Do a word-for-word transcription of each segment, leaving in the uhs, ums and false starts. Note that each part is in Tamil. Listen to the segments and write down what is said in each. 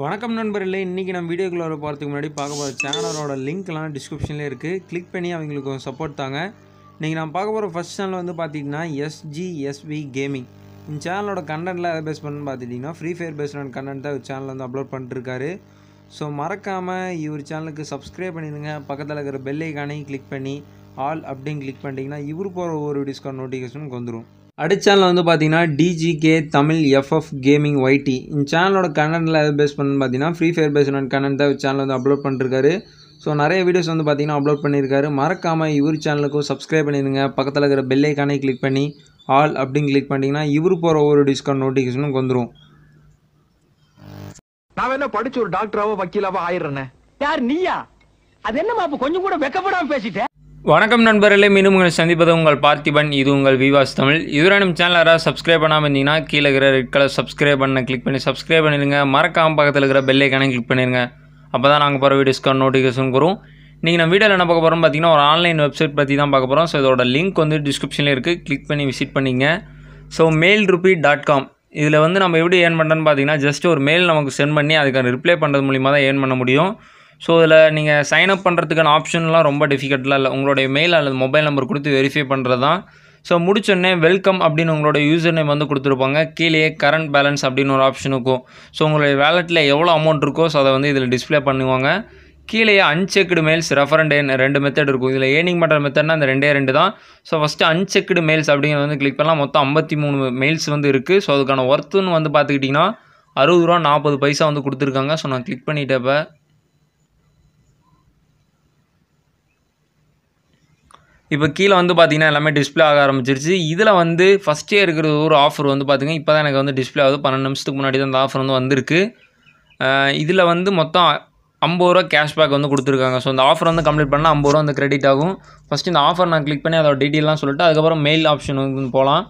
வணக்கம் நண்பர்களே, இன்றைக்கி நம்ம வீடியோக்குள்ளே போகிறதுக்கு முன்னாடி பார்க்க போகிற சேனலோட லிங்க்லாம் டிஸ்கிரிப்ஷனில் இருக்குது. கிளிக் பண்ணி அவங்களுக்கு சப்போர்ட் தாங்க. இன்றைக்கி நான் பார்க்க போகிற ஃபஸ்ட் சேனல் வந்து பார்த்திங்கன்னா எஸ்ஜிஎஸ்வி கேமிங். இந்த சேனலோட கண்டென்ட்டில் எதை பேஸ் பண்ணுன்னு பார்த்துட்டிங்கன்னா ஃப்ரீ ஃபயர் பேஸ்டான கண்டென்ட் தான் இவர் சேனலில் வந்து அப்லோட் பண்ணிட்டுருக்காரு. ஸோ மறக்காமல் இவர் சேனலுக்கு சப்ஸ்கிரைப் பண்ணிடுங்க. பக்கத்தில் இருக்கிற பெல் ஐக்கானையும் கிளிக் பண்ணி ஆல் அப்படின்னு கிளிக் பண்ணிட்டிங்கன்னா இவர் போகிற ஒவ்வொரு வீடியோஸ்க்கான நோட்டிஃபிகேஷனுக்கு வந்துடும். அடுத்த சேனல் வந்து பார்த்தீங்கன்னா DGK Tamil FF gaming YT. இந்த சேனலோட கண்டென்ட்டில் எது பேஸ் பண்ணுன்னு பார்த்தீங்கன்னா ஃப்ரீ ஃபயர் பேஸ் கண்டென்ட் தான் சேனல் வந்து அப்லோட் பண்ணிருக்காரு. ஸோ நிறைய வீடியோஸ் வந்து பார்த்தீங்கன்னா அப்லோட் பண்ணியிருக்காரு. மறக்காமல் இவர் சேனலுக்கும் சப்ஸ்கிரைப் பண்ணிடுங்க. பக்கத்தில் இருக்கிற பெல் ஐக்கானை கிளிக் பண்ணி ஆல் அப்படின்னு கிளிக் பண்ணிங்கன்னா இவர் போகிற ஒவ்வொரு டிஸ்கவுண்ட் நோட்டிஃபிகேஷனும் வந்துடும். நான் என்ன படிச்சு ஒரு டாக்டராவோ வக்கீலாவோ ஆயிடுறேன். யார் நீயா? அது என்னமா இப்போ கொஞ்சம் கூட வெக்கப்படாமல் பேசிட்டேன். வணக்கம் நண்பர்களே, மீண்டும் உங்களை சந்திப்பது உங்கள் பார்த்திபன், இது உங்கள் விவாஸ் தமிழ். இதுவரை நம்ம சேனல் யாராவது சப்ஸ்கிரைப் பண்ணாமல் இருந்தீங்கன்னா கீழே இருக்கிற ரெட் கலர் சப்ஸ்கிரைப் பண்ண கிளிக் பண்ணி சப்ஸ்கிரைப் பண்ணிடுங்க. மறக்காமல் பக்கத்தில் இருக்கிற பெல் ஐக்கானை கிளிக் பண்ணிடுங்க. அப்போ தான் நாங்கள் போகிற வீடியோஸ்க்கான நோட்டிஃபிகேஷன் வரும். நீங்கள் நம்ம வீடியோவில் என்ன பார்க்க போகிறோம் பார்த்தீங்கன்னா ஒரு ஆன்லைன் வெப்சைட் பற்றி தான் பார்க்க போகிறோம். ஸோ இதோட லிங்க் வந்து டிஸ்கிரிப்ஷனில் இருக்குது, கிளிக் பண்ணி விசிட் பண்ணிங்க. So mail ruby dot com, இதில் வந்து நம்ம எப்படி ஏர்ன் பண்ணுறோன்னு பார்த்தீங்கன்னா ஜஸ்ட் ஒரு மெயில் நமக்கு சென்ட் பண்ணி அதுக்கான ரிப்ளை பண்ணுறது மூலிமா தான் ஏர்ன் பண்ண முடியும். ஸோ இதில் நீங்கள் சைன்அப் பண்ணுறதுக்கான ஆப்ஷன்லாம் ரொம்ப டிஃபிகல்ட்டாக இல்லை. உங்களுடைய மெயில் அல்லது மொபைல் நம்பர் கொடுத்து வெரிஃபை பண்ணுறது தான். ஸோ முடிச்சோடனே வெல்கம் அப்படின்னு உங்களோட யூசர் நேம் வந்து கொடுத்துருப்பாங்க. கீழே கரண்ட் பேலன்ஸ் அப்படின்னு ஒரு ஆப்ஷன் இருக்கும். ஸோ உங்களுடைய வேலெட்டில் எவ்வளோ அமௌண்ட் இருக்கோ ஸோ அதை வந்து இதில் டிஸ்பிளே பண்ணுவாங்க. கீழே அன்செக்டு மெயில்ஸ், ரெஃபரண்ட் எண், ரெண்டு மெத்தட் இருக்கும். இதில் ஏர்னிங் பண்ணுற மெத்தட்னா அந்த ரெண்டே ரெண்டு தான். ஸோ ஃபஸ்ட்டு அன்செக்டு மெயில்ஸ் அப்படிங்கிறது வந்து கிளிக் பண்ணலாம். மொத்தம் ஐம்பத்தி மூணு மெயில்ஸ் வந்து இருக்குது. ஸோ அதுக்கான ஒர்த்துன்னு வந்து பார்த்துக்கிட்டிங்கன்னா அறுபது ரூபா நாற்பது பைசா வந்து கொடுத்துருக்காங்க. ஸோ நான் கிளிக் பண்ணிட்டப்போ இப்போ கீழே வந்து பார்த்திங்கன்னா எல்லாமே டிஸ்பிளே ஆக ஆரம்பிச்சிருச்சு. இதில் வந்து ஃபஸ்ட்டே இருக்கிற ஒரு ஆஃபர் வந்து பார்த்திங்கன்னா இப்போ தான் எனக்கு வந்து டிஸ்பிளே ஆகுது. பன்னெண்டு நிமிஷத்துக்கு முன்னாடி தான் அந்த ஆஃபர் வந்து வந்திருக்கு. இதில் வந்து மொத்தம் ஐம்பது ரூபா கேஷ்பேக் வந்து கொடுத்துருக்காங்க. ஸோ இந்த ஆஃபர் வந்து கம்ப்ளீட் பண்ணால் ஐம்பது ரூபா வந்து கிரெடிட் ஆகும். ஃபஸ்ட்டு இந்த ஆஃபர் நான் கிளிக் பண்ணி அதோட டீட்டெயிலாம் சொல்லிட்டு அதுக்கப்புறம் மெயில் ஆப்ஷன் வந்து போகலாம்.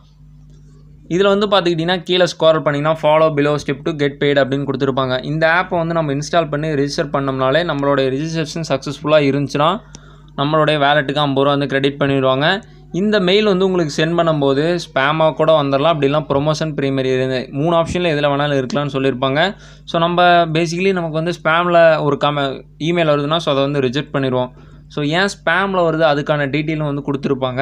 இதில் வந்து பார்த்துக்கிட்டிங்கன்னா கீழே ஸ்க்ரால் பண்ணிங்கன்னா follow below step to get paid அப்படின்னு கொடுத்துருப்பாங்க. இந்த ஆப்பை வந்து நம்ம இன்ஸ்டால் பண்ணி ரிஜிஸ்டர் பண்ணோம்னாலே நம்மளுடைய ரிஜிஸ்ட்ரேஷன் சக்ஸஸ்ஃபுல்லாக இருந்துச்சுன்னா நம்மளுடைய வேலெட்டுக்கு ஐம்பது ரூபா வந்து கிரெடிட் பண்ணிடுவாங்க. இந்த மெயில் வந்து உங்களுக்கு சென்ட் பண்ணும்போது ஸ்பேமாக கூட வந்துடலாம். அப்படிலாம் ப்ரொமோஷன் ப்ரீமியர் இருந்து மூணு ஆப்ஷனில் எதில் வேணாலும் இருக்கலாம்னு சொல்லியிருப்பாங்க. ஸோ நம்ம பேசிக்கலி நமக்கு வந்து ஸ்பேமில் ஒரு கம இமெயில் வருதுன்னா ஸோ அதை வந்து ரிஜெக்ட் பண்ணிடுவோம். ஸோ ஏன் ஸ்பேமில் வருது அதுக்கான டீட்டெயிலும் வந்து கொடுத்துருப்பாங்க.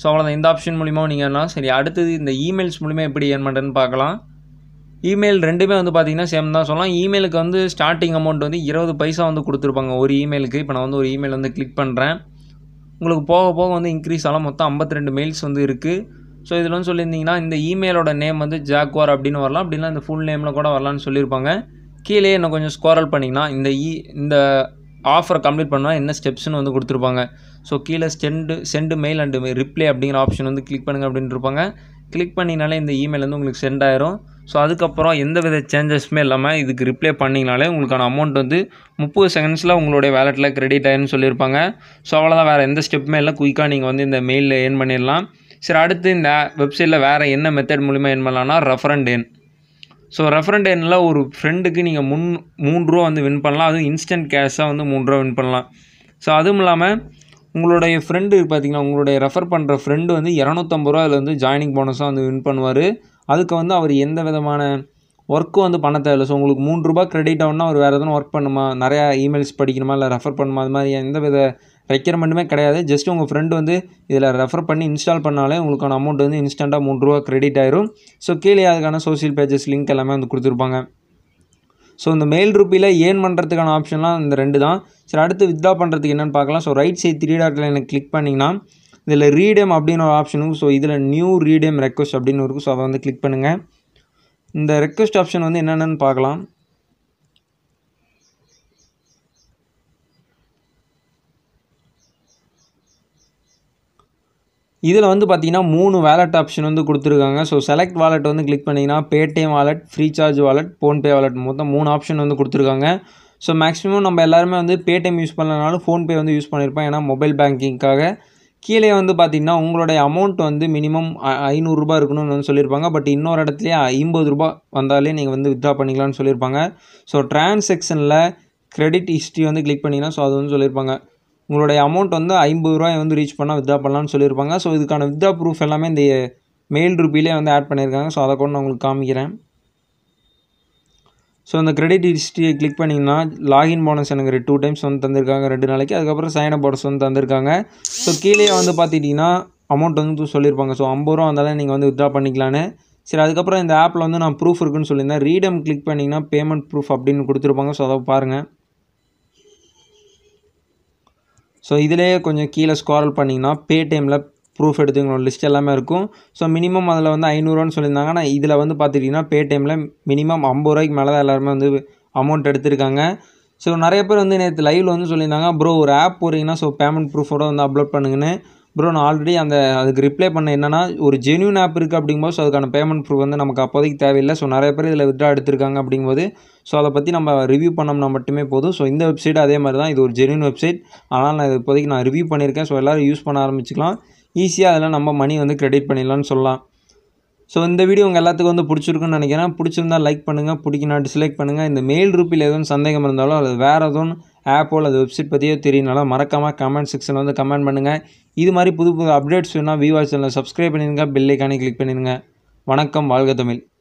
ஸோ அவ்வளோதான், இந்த ஆப்ஷன் மூலிமா நீங்கள் என்ன சரி. அடுத்தது இந்த இமெயில்ஸ் மூலிமா எப்படி ஏர்ன் பண்ணுறேன்னு பார்க்கலாம். இமெயில் ரெண்டுமே வந்து பார்த்திங்கன்னா சேம் தான் சொல்லலாம். இமெயிலுக்கு வந்து ஸ்டார்டிங் அமௌண்ட் வந்து இருபது பைசா வந்து கொடுத்துருப்பாங்க ஒரு இமெயிலுக்கு. இப்போ நான் வந்து ஒரு இமெயில் வந்து கிளிக் பண்ணுறேன். உங்களுக்கு போக போக வந்து இன்க்ரீஸ் ஆகலாம். மொத்தம் ஐம்பத்தி ரெண்டு மெயில்ஸ் வந்து இருக்குது. ஸோ இதில் வந்து சொல்லியிருந்தீங்கன்னா இந்த இமெயிலோட நேம் வந்து ஜாக்வார் அப்படின்னு வரலாம். அப்படின்னா இந்த ஃபுல் நேமில் கூட வரலான்னு சொல்லியிருப்பாங்க. கீழே என்ன கொஞ்சம் ஸ்க்ரால் பண்ணிங்கன்னா இந்த இ இந்த ஆஃபரை கம்ப்ளீட் பண்ணால் என்ன ஸ்டெப்ஸ்னு வந்து கொடுத்துருப்பாங்க. ஸோ கீழே send send mail and reply அப்படிங்கிற ஆப்ஷன் வந்து கிளிக் பண்ணுங்கள் அப்படின்னு இருப்பாங்க. கிளிக் பண்ணினாலே இந்த இமெயில் வந்து உங்களுக்கு சென்ட் ஆயிரும். ஸோ அதுக்கப்புறம் எந்த வித சேஞ்சஸுமே இல்லாமல் இதுக்கு ரிப்ளை பண்ணிங்கனாலே உங்களுக்கான அமௌண்ட் வந்து முப்பது செகண்ட்ஸில் உங்களுடைய வேலெட்டில் கிரெடிட் ஆயிருன்னு சொல்லியிருப்பாங்க. ஸோ அவ்வளோதான், வேறு எந்த ஸ்டெப்புமே இல்லை. குயிக்காக நீங்கள் வந்து இந்த மெயிலில் ஏர்ன் பண்ணிடலாம். சரி, அடுத்து இந்த வெப்சைட்டில் வேறு என்ன மெத்தட் மூலிமா ஏர்ன் பண்ணலாம்னா ரெஃபரண்ட் எண். ஸோ ரெஃபரண்ட் எண்ணில் ஒரு ஃப்ரெண்டுக்கு நீங்கள் முன் மூணு ரூபா வந்து வின் பண்ணலாம். அதுவும் இன்ஸ்டன்ட் கேஷாக வந்து மூணு ரூபா வின் பண்ணலாம். ஸோ அதுவும் இல்லாமல் உங்களுடைய ஃப்ரெண்டு பார்த்திங்கன்னா உங்களுடைய ரெஃபர் பண்ணுற ஃப்ரெண்டு வந்து இரநூத்தம்பது ரூபா அதில் வந்து ஜாயினிங் போனஸாக வந்து வின் பண்ணுவார். அதுக்கு வந்து அவர் எந்த விதமான ஒர்க்கும் வந்து பண்ண தேவையில்லை. ஸோ உங்களுக்கு மூணு ரூபா கிரெடிட் ஆகுன்னா அவர் வேறு எதுனா ஒர்க் பண்ணுமா, நிறையா இமெயில்ஸ் படிக்கணுமா, இல்லை ரெஃபர் பண்ணுமா, அது மாதிரி எந்த வித ரெக்யர்மெண்ட்டுமே கிடையாது. ஜஸ்ட் உங்கள் ஃப்ரெண்டு வந்து இதில் ரெஃபர் பண்ணி இன்ஸ்டால் பண்ணாலே உங்களுக்கான அமௌண்ட் வந்து இன்ஸ்டண்ட்டாக மூணு ரூபா கிரெடிட் ஆயிரும். ஸோ கீழே அதுக்கான சோசியல் பேஜஸ் லிங்க் எல்லாமே வந்து கொடுத்துருப்பாங்க. ஸோ இந்த மெயில் ரூபியில் ஏர்ன் பண்ணுறதுக்கான ஆப்ஷன்லாம் இந்த ரெண்டு தான். சரி, அடுத்து வித்ட்ரா பண்ணுறதுக்கு என்னென்னு பார்க்கலாம். So right side three dot லைனை கிளிக் பண்ணிங்கன்னா இதில் ரீடேம் அப்படின்னு ஒரு ஆப்ஷனும். ஸோ இதில் நியூ ரீடேம் ரெக்வஸ்ட் அப்படின்னு இருக்கும். ஸோ அதை வந்து கிளிக் பண்ணுங்கள். இந்த ரெக்வஸ்ட் ஆப்ஷன் வந்து என்னென்னு பார்க்கலாம். இதில் வந்து பார்த்திங்கன்னா மூணு வாலெட் ஆப்ஷன் வந்து கொடுத்துருக்காங்க. ஸோ செலக்ட் வாலெட் வந்து கிளிக் பண்ணிங்கன்னா Paytm wallet, Freecharge wallet, PhonePe wallet, மொத்தம் மூணு ஆப்ஷன் வந்து கொடுத்துருக்காங்க. ஸோ மேக்ஸிமம் நம்ம எல்லாருமே வந்து பேடிஎம் யூஸ் பண்ணலனாலும் ஃபோன்பே வந்து யூஸ் பண்ணியிருப்போம், ஏன்னா மொபைல் பேங்கிங்காக. கீழே வந்து பார்த்திங்கன்னா உங்களுடைய அமௌண்ட் வந்து மினிமம் ஐநூறுரூபா இருக்கணும்னு வந்து சொல்லியிருப்பாங்க. பட் இன்னொரு இடத்துலையே ஐம்பது ரூபா வந்தாலே நீங்கள் வந்து வித்ட்ரா பண்ணிக்கலாம்னு சொல்லியிருப்பாங்க. ஸோ ட்ரான்சாக்ஷனில் கிரெடிட் ஹிஸ்ட்ரி வந்து கிளிக் பண்ணிங்கன்னா ஸோ அது வந்து சொல்லியிருப்பாங்க உங்களுடைய அமௌண்ட் வந்து ஐம்பது ரூபாய் வந்து ரீச் பண்ணால் வித்ட்ரா பண்ணலான்னு சொல்லியிருப்பாங்க. ஸோ இதுக்கான வித்ட்ரா ப்ரூஃப் எல்லாமே இந்த மெயில் ரூபிலே வந்து ஆட் பண்ணியிருக்காங்க. ஸோ அதை கூட நான் உங்களுக்கு காமிக்கிறேன். ஸோ அந்த கிரெடிட் ஹிஸ்ட்ரியை கிளிக் பண்ணிங்கன்னா லாகின் போனஸ் எனக்கு ரெ டூ டைம்ஸ் வந்து தந்திருக்காங்க ரெண்டு நாளைக்கு. அதுக்கப்புறம் சைனப் போனஸ் வந்து தந்திருக்காங்க. ஸோ கீழே வந்து பார்த்துக்கிட்டிங்கன்னா அமௌண்ட் வந்து சொல்லியிருப்பாங்க. ஸோ ஐம்பது ரூபா வந்தாலும் நீங்கள் வந்து வித்ரா பண்ணிக்கலான்னு. சரி, அதுக்கப்புறம் இந்த ஆப்பில் வந்து நான் ப்ரூஃப் இருக்குன்னு சொல்லியிருந்தேன். ரீடம் கிளிக் பண்ணிங்கன்னா பேமெண்ட் ப்ரூஃப் அப்படின்னு கொடுத்துருப்பாங்க. ஸோ அதை பாருங்கள். ஸோ இதிலே கொஞ்சம் கீழே ஸ்க்ரால் பண்ணிங்கன்னா பேடிஎம்மில் ப்ரூஃப் எடுத்துக்கணும் லிஸ்ட் எல்லாமே இருக்கும். ஸோ மினிமம் அதில் வந்து ஐநூறுரூவான்னு சொல்லியிருந்தாங்க. ஆனால் இதில் வந்து பார்த்துக்கிட்டிங்கன்னா பேடிஎம்மில் மினிமம் ஐம்பது ரூபாய்க்கு மேலே தான் எல்லாருமே வந்து அமௌண்ட் எடுத்திருக்காங்க. ஸோ நிறைய பேர் வந்து நேற்று லைவில் வந்து சொல்லியிருந்தாங்க, ப்ரோ ஒரு ஆப் போகிறீங்கன்னா ஸோ பேமெண்ட் ப்ரூஃபோட வந்து அப்லோட் பண்ணுங்கன்னு. ப்ரோ நான் ஆல்ரெடி அந்த அதுக்கு ரிப்ளை பண்ண என்னென்னா, ஒரு ஜென்யூன் ஆப் இருக்குது அப்படிங்கும்போது ஸோ அதுக்கான பேமெண்ட் ப்ரூஃப் வந்து நமக்கு அப்போதைக்கு தேவையில்லை. ஸோ நிறைய பேர் இதில் வித்ரா எடுத்திருக்காங்க அப்படிங்கும்போது ஸோ அதை பற்றி நம்ம ரிவ்யூ பண்ணோம்னா மட்டுமே போதும். ஸோ இந்த வெப்சைட் அதே மாதிரி தான், இது ஒரு ஜென்யூன் வெப்சைட். ஆனால் நான் இப்போதைக்கு நான் ரிவ்யூ பண்ணியிருக்கேன். ஸோ எல்லோரும் யூஸ் பண்ண ஆரம்பிச்சிக்கலாம், ஈஸியாக அதெல்லாம் நம்ம மணி வந்து கிரெடிட் பண்ணிடலான்னு சொல்லலாம். ஸோ இந்த வீடியோ உங்கள் எல்லாத்துக்கும் வந்து பிடிச்சிருக்குன்னு நினைக்கிறேன். பிடிச்சிருந்தால் லைக் பண்ணுங்கள், பிடிக்கணும் டிஸ்லைக் பண்ணுங்கள். இந்த மெயில் ரூபியில் எதுவும் சந்தேகம் இருந்தாலோ அல்லது வேறு எதுவும் ஆப்போ அல்லது வெப்சைட் பற்றியோ தெரியுனாலும் மறக்காமல் கமெண்ட் செக்ஷனில் வந்து கமெண்ட் பண்ணுங்கள். இது மாதிரி புது புது அப்டேட்ஸ் வேணுன்னா வியூவா சேனலை சப்ஸ்கிரைப் பண்ணிடுங்க, பெல் ஐக்கானை கிளிக் பண்ணிடுங்க. வணக்கம், வாழ்க தமிழ்.